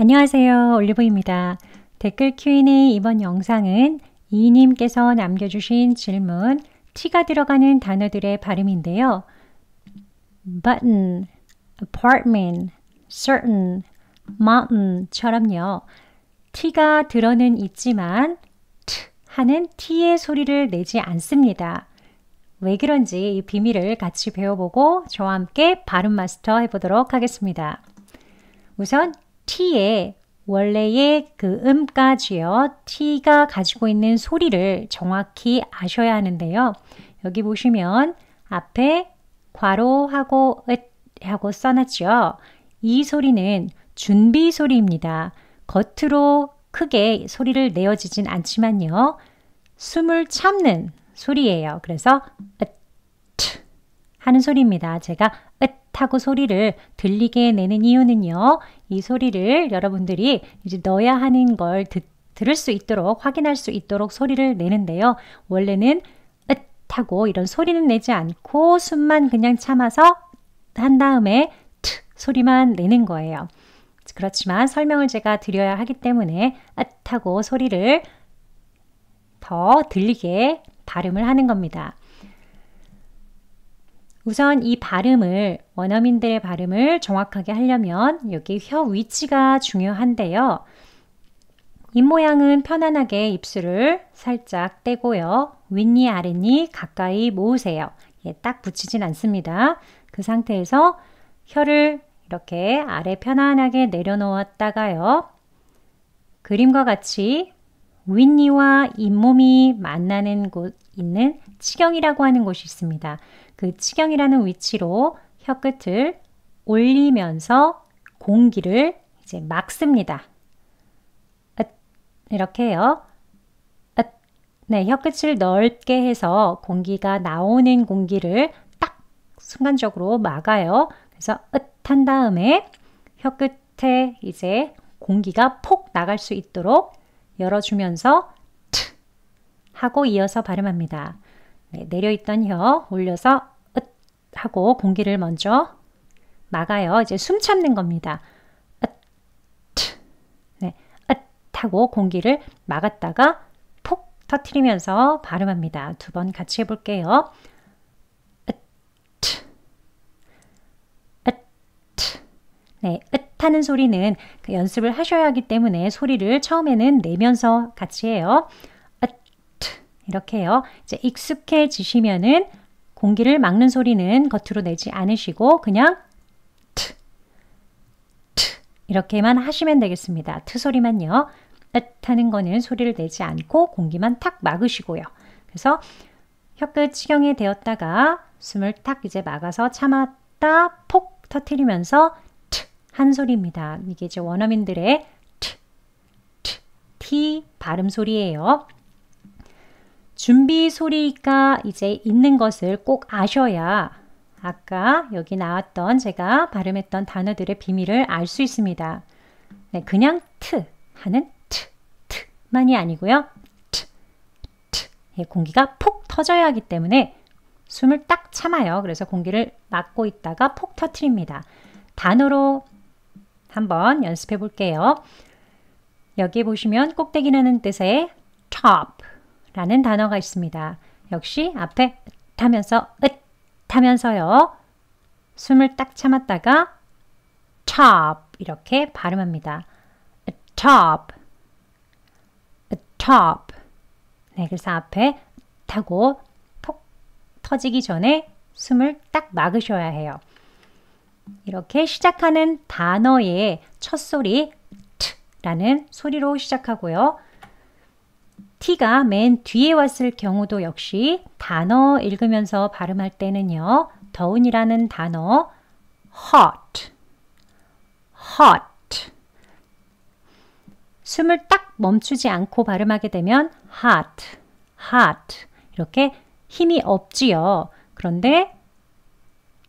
안녕하세요, 올리브입니다. 댓글 Q&A 이번 영상은 이님께서 남겨주신 질문 T가 들어가는 단어들의 발음인데요. button, apartment, certain, mountain처럼요. T가 들어는 있지만 T 하는 T의 소리를 내지 않습니다. 왜 그런지 이 비밀을 같이 배워보고 저와 함께 발음 마스터 해보도록 하겠습니다. 우선 T의 원래의 그 음까지요. T가 가지고 있는 소리를 정확히 아셔야 하는데요. 여기 보시면 앞에 괄호하고 읒하고 써놨죠. 이 소리는 준비 소리입니다. 겉으로 크게 소리를 내어지진 않지만요. 숨을 참는 소리예요. 그래서 읒 하는 소리입니다. 제가 읒 하고 소리를 들리게 내는 이유는요, 이 소리를 여러분들이 이제 넣어야 하는 걸 들을 수 있도록, 확인할 수 있도록 소리를 내는데요. 원래는 읒 하고 이런 소리는 내지 않고 숨만 그냥 참아서 한 다음에 트 소리만 내는 거예요. 그렇지만 설명을 제가 드려야 하기 때문에 읒 하고 소리를 더 들리게 발음을 하는 겁니다. 우선 이 발음을, 원어민들의 발음을 정확하게 하려면 여기 혀 위치가 중요한데요. 입모양은 편안하게 입술을 살짝 떼고요. 윗니, 아랫니 가까이 모으세요. 예, 딱 붙이진 않습니다. 그 상태에서 혀를 이렇게 아래 편안하게 내려놓았다가요. 그림과 같이 윗니와 잇몸이 만나는 곳 있는 치경이라고 하는 곳이 있습니다. 그 치경이라는 위치로 혀 끝을 올리면서 공기를 이제 막습니다. 이렇게 해요. 네, 혀 끝을 넓게 해서 공기가 나오는 공기를 딱 순간적으로 막아요. 그래서 한 다음에 혀 끝에 이제 공기가 폭 나갈 수 있도록 열어주면서 트 하고 이어서 발음합니다. 네, 내려있던 혀 올려서 읒 하고 공기를 먼저 막아요. 이제 숨 참는 겁니다. 읒, 트. 네, 읒 하고 공기를 막았다가 푹 터뜨리면서 발음합니다. 두 번 같이 해볼게요. 읒, 트. 읒, 트. 네, 읒 하는 소리는 그 연습을 하셔야 하기 때문에 소리를 처음에는 내면서 같이 해요. 이렇게 해요. 이제 익숙해지시면은 공기를 막는 소리는 겉으로 내지 않으시고 그냥 트, 트 이렇게만 하시면 되겠습니다. 트 소리만요. 읒 하는 거는 소리를 내지 않고 공기만 탁 막으시고요. 그래서 혀끝 치경에 대었다가 숨을 탁 이제 막아서 참았다 폭 터트리면서 트 한 소리입니다. 이게 이제 원어민들의 트, 트, 티 발음 소리예요. 준비 소리가 이제 있는 것을 꼭 아셔야 아까 여기 나왔던 제가 발음했던 단어들의 비밀을 알 수 있습니다. 네, 그냥 트 하는 트, 트만이 아니고요. 트, 트. 예, 공기가 폭 터져야 하기 때문에 숨을 딱 참아요. 그래서 공기를 막고 있다가 폭 터트립니다. 단어로 한번 연습해 볼게요. 여기 보시면 꼭대기라는 뜻의 top 라는 단어가 있습니다. 역시 앞에 읒 하면서요. 숨을 딱 참았다가 top 이렇게 발음합니다. top, top. 네, 그래서 앞에 하고 톡 터지기 전에 숨을 딱 막으셔야 해요. 이렇게 시작하는 단어의 첫 소리 t라는 소리로 시작하고요. T가 맨 뒤에 왔을 경우도 역시 단어 읽으면서 발음할 때는요. 더운이라는 단어 hot, hot. 숨을 딱 멈추지 않고 발음하게 되면 hot, hot. 이렇게 힘이 없지요. 그런데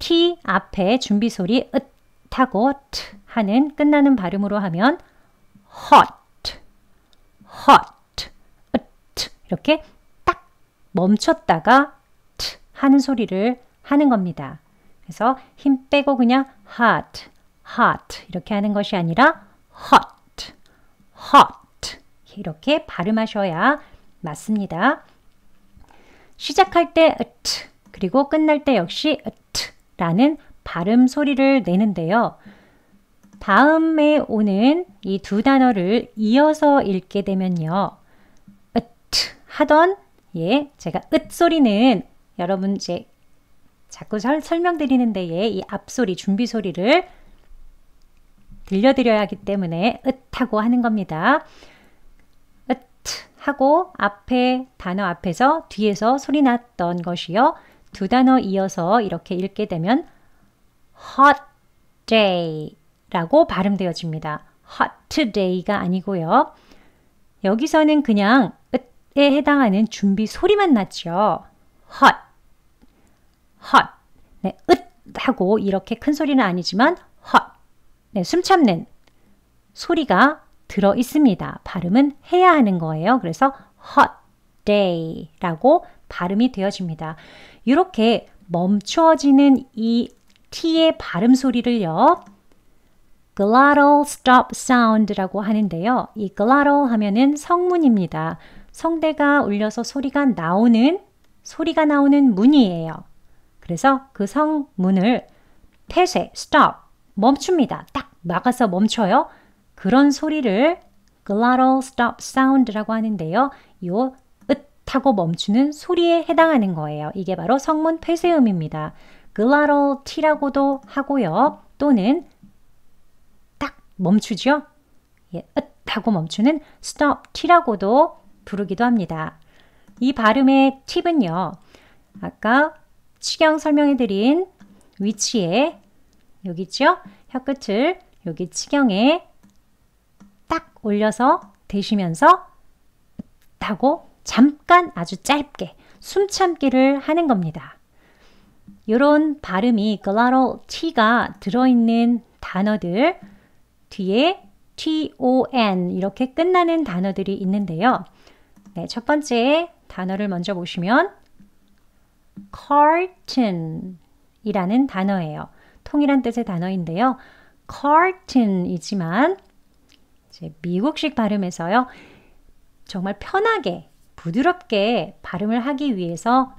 T 앞에 준비 소리 읒 하고 트 하는 끝나는 발음으로 하면 hot, hot. 이렇게 딱 멈췄다가 트 하는 소리를 하는 겁니다. 그래서 힘 빼고 그냥 hot, hot 이렇게 하는 것이 아니라 hot, hot. 이렇게 발음하셔야 맞습니다. 시작할 때 t 그리고 끝날 때 역시 t라는 발음 소리를 내는데요. 다음에 오는 이 두 단어를 이어서 읽게 되면요. it 하던 제가 it 소리는 여러분 이제 자꾸 설명드리는데 이 앞소리 준비 소리를 들려드려야 하기 때문에 it 하고 하는 겁니다. it 하고 앞에 단어 앞에서 뒤에서 소리 났던 것이요. 두 단어 이어서 이렇게 읽게 되면 hot day 라고 발음되어집니다. hot day가 아니고요. 여기서는 그냥 it에 해당하는 준비 소리만 났죠. hot, hot. it 하고 이렇게 큰 소리는 아니지만 hot. 숨 참는 소리가 들어 있습니다. 발음은 해야 하는 거예요. 그래서 hot day 라고 발음이 되어집니다. 이렇게 멈추어지는 이 t의 발음 소리를요. glottal stop sound라고 하는데요. 이 glottal 하면은 성문입니다. 성대가 울려서 소리가 나오는 문이에요. 그래서 그 성문을 폐쇄, stop, 멈춥니다. 딱 막아서 멈춰요. 그런 소리를 glottal stop sound라고 하는데요. 요 으 하고 멈추는 소리에 해당하는 거예요. 이게 바로 성문 폐쇄음입니다. glottal t라고도 하고요. 또는 멈추죠? 으 하고 멈추는 stop t라고도 부르기도 합니다. 이 발음의 팁은요. 아까 치경 설명해드린 위치에 여기 있죠? 혀끝을 여기 치경에 딱 올려서 대시면서 으 하고 잠깐 아주 짧게 숨 참기를 하는 겁니다. 이런 발음이 glottal t가 들어있는 단어들 뒤에 ton 이렇게 끝나는 단어들이 있는데요. 첫 번째 단어를 먼저 보시면 carton 이라는 단어예요. 통이란 뜻의 단어인데요. carton 이지만 미국식 발음에서요. 정말 편하게 부드럽게 발음을 하기 위해서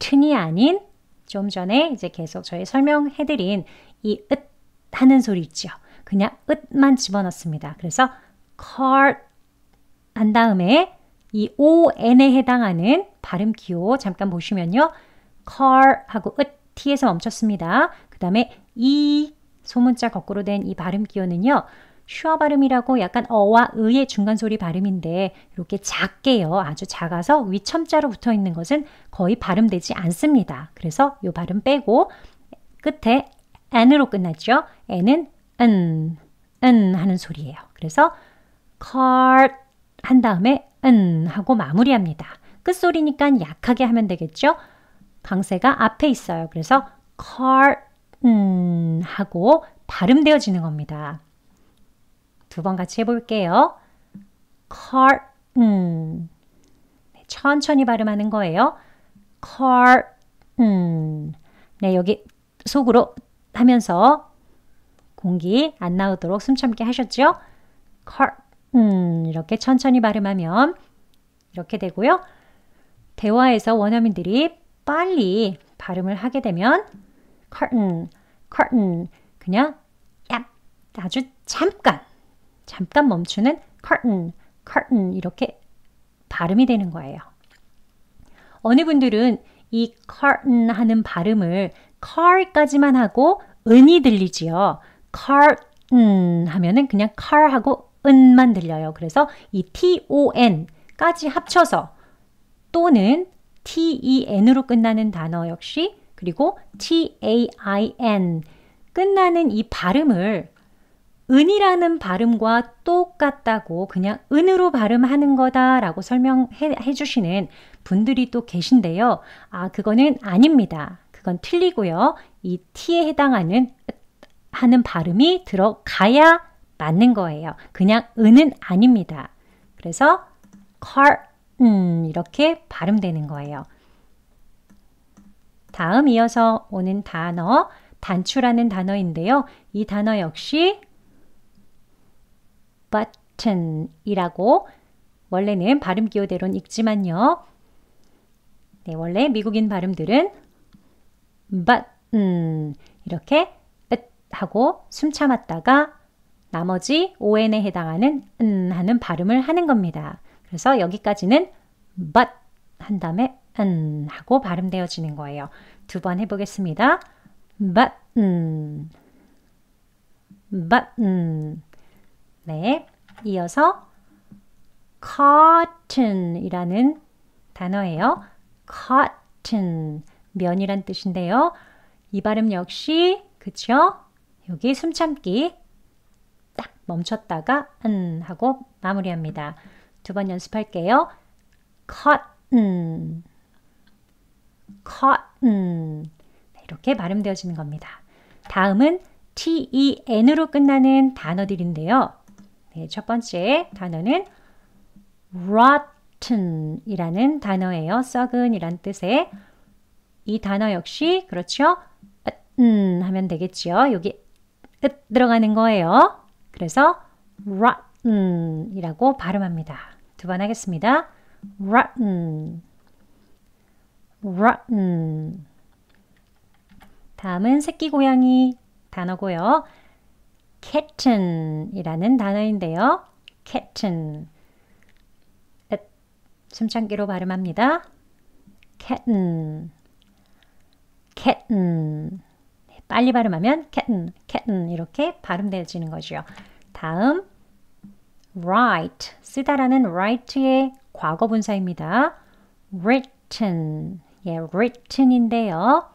carton이 아닌 좀 전에 계속 저희 설명해드린 이 읒 하는 소리 있죠. 그냥 읒만 집어넣습니다. 그래서 cart 한 다음에 이 on에 해당하는 발음 기호 잠깐 보시면요. car 하고 읒 t에서 멈췄습니다. 그 다음에 이 소문자 거꾸로 된 이 발음 기호는요. 슈어 발음이라고 약간 어와 의의 중간 소리 발음인데 이렇게 작게요. 아주 작아서 위첨자로 붙어 있는 것은 거의 발음되지 않습니다. 그래서 이 발음 빼고 끝에 n으로 끝났죠. n은 n 하는 소리예요. 그래서 cart 한 다음에 n 하고 마무리합니다. 끝소리니까 약하게 하면 되겠죠. 강세가 앞에 있어요. 그래서 carton 하고 발음되어지는 겁니다. 두 번 같이 해볼게요. carton 천천히 발음하는 거예요. carton 여기 속으로 하면서 공기 안 나오도록 숨 참게 하셨죠? carton 이렇게 천천히 발음하면 이렇게 되고요. 대화에서 원어민들이 빨리 발음을 하게 되면 carton 그냥 아주 잠깐 멈추는 carton 이렇게 발음이 되는 거예요. 어느 분들은 이 carton 하는 발음을 car까지만 하고 은이 들리지요. carton 하면은 그냥 car 하고 은만 들려요. 그래서 이 ton까지 합쳐서 또는 ten으로 끝나는 단어 역시 그리고 tain 끝나는 이 발음을 은이라는 발음과 똑같다고 그냥 은으로 발음하는 거다라고 설명해 주시는 분들이 또 계신데요. 그거는 아닙니다. 그건 틀리고요. 이 t에 해당하는 하는 발음이 들어가야 맞는 거예요. 그냥 은은 아닙니다. 그래서 carton 이렇게 발음되는 거예요. 다음 이어서 오는 단어 단추라는 단어인데요. 이 단어 역시 button이라고 원래는 발음 기호대로는 읽지만요. 네, 원래 미국인 발음들은 button 이렇게 하고 숨 참았다가 나머지 on에 해당하는 하는 발음을 하는 겁니다. 그래서 여기까지는 but 한 다음에 하고 발음되어지는 거예요. 두 번 해보겠습니다. button, button. 네, 이어서 cotton이라는 단어예요. cotton, 면이란 뜻인데요. 이 발음 역시 그쵸? 여기 숨 참기 딱 멈췄다가 하고 마무리합니다. 두 번 연습할게요. cotton, cotton. 이렇게 발음되어지는 겁니다. 다음은 ten으로 끝나는 단어들인데요. 네, 첫 번째 단어는 rotten이라는 단어예요. 썩은이란 뜻의 이 단어 역시 그렇죠? 하면 되겠지요. 여기 들어가는 거예요. 그래서 rotten이라고 발음합니다. 두 번 하겠습니다. rotten, rotten. 다음은 새끼 고양이 단어고요. kitten이라는 단어인데요. kitten, 숨참기로 발음합니다. kitten, kitten. 빨리 발음하면 kitten, kitten 이렇게 발음되어지는 거죠. 다음 write, 쓰다라는 write의 과거 분사입니다. written, 예, written인데요.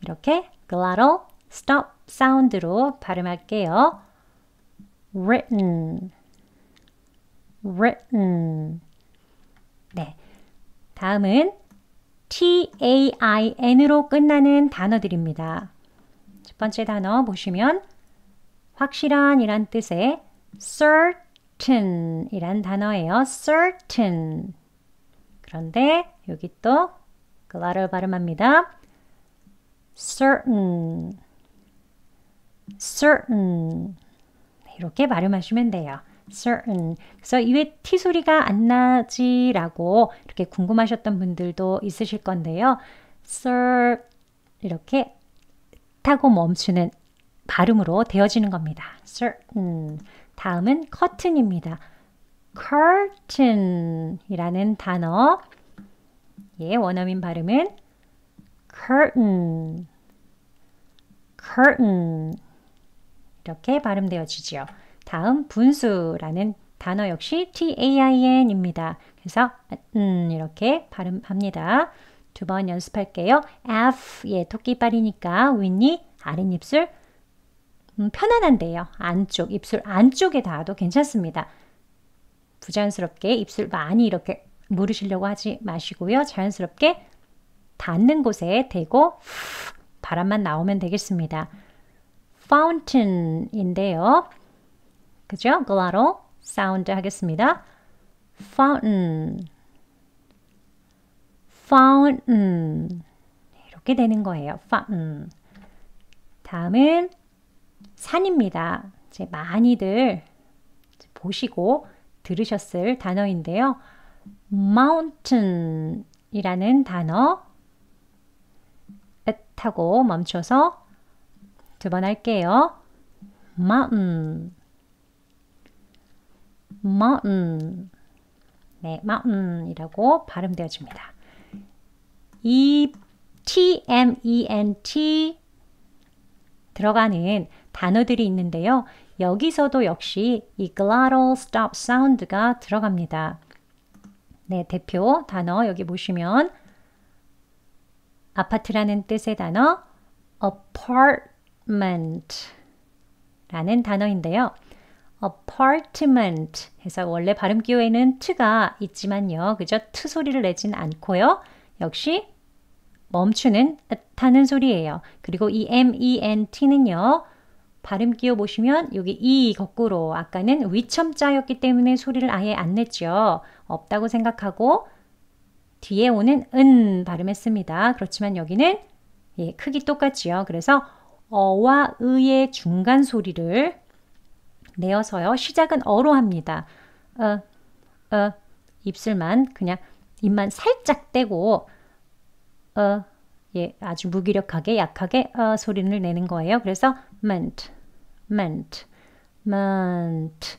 이렇게 glottal stop 사운드로 발음할게요. written, written. 네, 다음은 TAIN으로 끝나는 단어들입니다. 첫 번째 단어 보시면 확실한 이란 뜻의 certain 이란 단어예요. certain. 그런데 여기 또 글라를 발음합니다. certain, certain. 이렇게 발음하시면 돼요. certain. 그래서 왜 T 소리가 안 나지? 라고 이렇게 궁금하셨던 분들도 있으실 건데요. cert 이렇게 타고 멈추는 발음으로 되어지는 겁니다. certain. 다음은 커튼입니다. curtain 이라는 단어. 예, 원어민 발음은 curtain, curtain. 이렇게 발음되어지죠. 다음 분수라는 단어 역시 TAIN입니다. 그래서 이렇게 발음합니다. 두 번 연습할게요. F, 예, 토끼발이니까 윗니, 아랫입술 편안한데요. 안쪽, 입술 안쪽에 닿아도 괜찮습니다. 부자연스럽게 입술 많이 이렇게 무르시려고 하지 마시고요. 자연스럽게 닿는 곳에 대고 바람만 나오면 되겠습니다. Fountain인데요. 그죠? 글라로 사운드 하겠습니다. fountain, fountain. 이렇게 되는 거예요. fountain. 다음은 산입니다. 이제 많이들 보시고 들으셨을 단어인데요. mountain 이라는 단어. 하고 멈춰서 두 번 할게요. mountain, mountain. 네, mountain이라고 발음되어집니다. 이 TMENT 들어가는 단어들이 있는데요. 여기서도 역시 이 glottal stop 사운드가 들어갑니다. 네, 대표 단어 여기 보시면 아파트라는 뜻의 단어 apartment라는 단어인데요. apartment 해서 원래 발음 기호에는 t가 있지만요. 그죠? t 소리를 내진 않고요. 역시 멈추는 타는 소리예요. 그리고 이 ment는요. 발음 기호 보시면 여기 e 거꾸로 아까는 위첨자였기 때문에 소리를 아예 안 냈죠. 없다고 생각하고 뒤에 오는 은 발음했습니다. 그렇지만 여기는 예, 크기 똑같지요. 그래서 어와 의의 중간 소리를 내어서요. 시작은 어로 합니다. 입술만 그냥 입만 살짝 떼고 예, 아주 무기력하게 약하게 소리를 내는 거예요. 그래서 mint, mint, mint,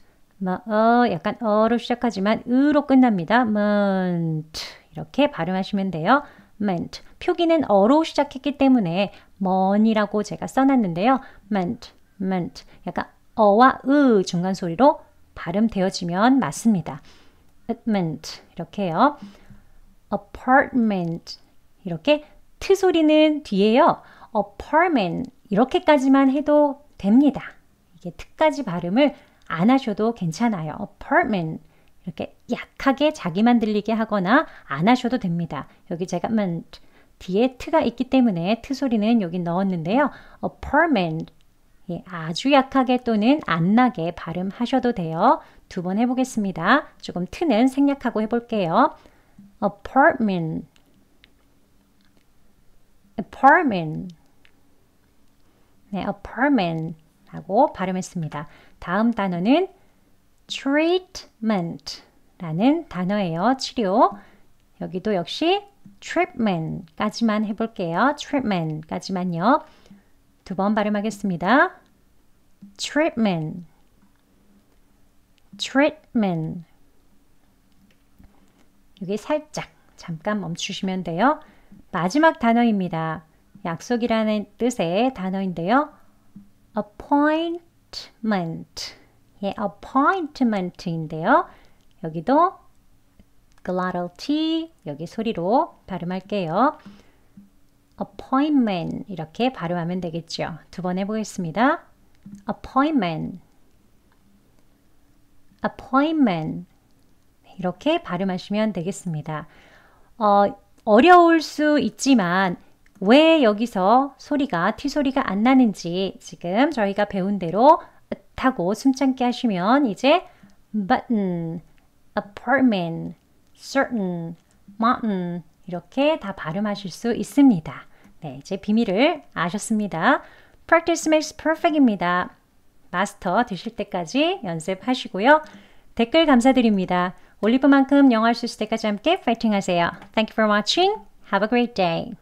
약간 어로 시작하지만 으로 끝납니다. mint 이렇게 발음하시면 돼요. mint 표기는 어로 시작했기 때문에 먼이라고 제가 써놨는데요. mint, mint 약간 어와 으 중간 소리로 발음되어지면 맞습니다. mint 이렇게요. apartment 이렇게 트 소리는 뒤에요. apartment 이렇게까지만 해도 됩니다. 이게 트까지 발음을 안 하셔도 괜찮아요. apartment 이렇게 약하게 자기만 들리게 하거나 안 하셔도 됩니다. 여기 제가 mint 뒤에 트가 있기 때문에 트 소리는 여기 넣었는데요. apartment 예, 아주 약하게 또는 안 나게 발음하셔도 돼요. 두 번 해보겠습니다. 조금 트는 생략하고 해볼게요. apartment apartment 네, apartment 라고 발음했습니다. 다음 단어는 treatment 라는 단어예요. 치료 여기도 역시 treatment 까지만 해볼게요. treatment 까지만요. 두 번 발음하겠습니다. treatment treatment 여기 살짝 잠깐 멈추시면 돼요. 마지막 단어입니다. 약속이라는 뜻의 단어인데요. appointment 예, appointment인데요. 여기도 glottal t 여기 소리로 발음할게요. appointment 이렇게 발음하면 되겠죠. 두 번 해보겠습니다. appointment appointment 이렇게 발음하시면 되겠습니다. 어려울 수 있지만 왜 여기서 소리가 T 소리가 안 나는지 지금 저희가 배운 대로 으하고 숨참게 하시면 이제 button, apartment, certain, mountain 이렇게 다 발음하실 수 있습니다. 네, 이제 비밀을 아셨습니다. Practice makes perfect입니다. 마스터 되실 때까지 연습하시고요. 댓글 감사드립니다. 올리브만큼 영어 할 수 있을 때까지 함께 파이팅 하세요. Thank you for watching. Have a great day.